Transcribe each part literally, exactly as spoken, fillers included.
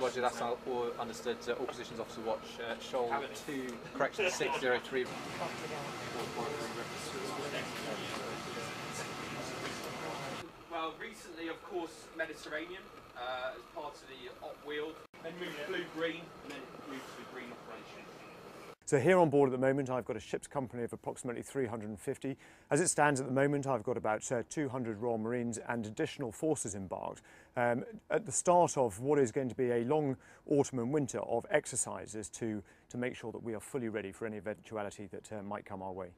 Roger, that's all understood. Uh, all positions, officer watch, uh, shoal two, correction six zero three. Well, recently, of course, Mediterranean uh, as part of the op wheel, then moved blue-green, and then moved to the green operation. So here on board at the moment, I've got a ship's company of approximately three hundred and fifty. As it stands at the moment, I've got about uh, two hundred Royal Marines and additional forces embarked um, at the start of what is going to be a long autumn and winter of exercises to, to make sure that we are fully ready for any eventuality that uh, might come our way.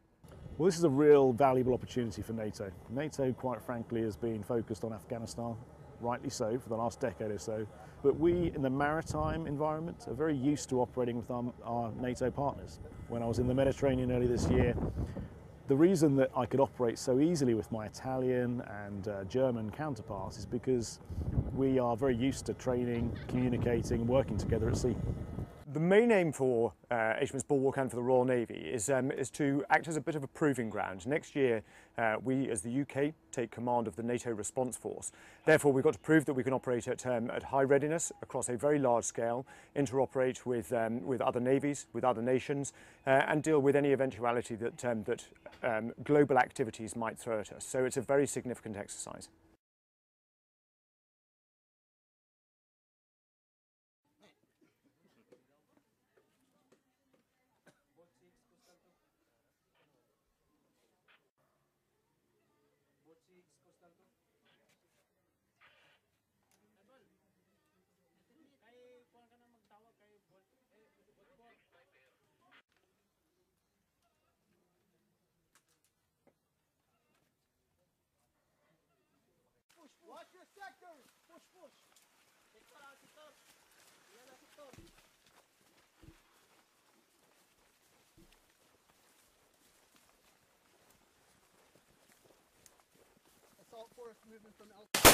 Well, this is a real valuable opportunity for NATO. NATO, quite frankly, has been focused on Afghanistan, rightly so, for the last decade or so, but we in the maritime environment are very used to operating with our, our NATO partners. When I was in the Mediterranean early this year, the reason that I could operate so easily with my Italian and uh, German counterparts is because we are very used to training, communicating, working together at sea. The main aim for uh, H M S Bulwark and for the Royal Navy is, um, is to act as a bit of a proving ground. Next year, uh, we as the U K take command of the NATO Response Force. Therefore, we've got to prove that we can operate at, um, at high readiness across a very large scale, interoperate with, um, with other navies, with other nations, uh, and deal with any eventuality that, um, that um, global activities might throw at us. So it's a very significant exercise. Watch your sector! Push, push! Sector out, sector out! Yeah, that's sector! Assault force movement from outside.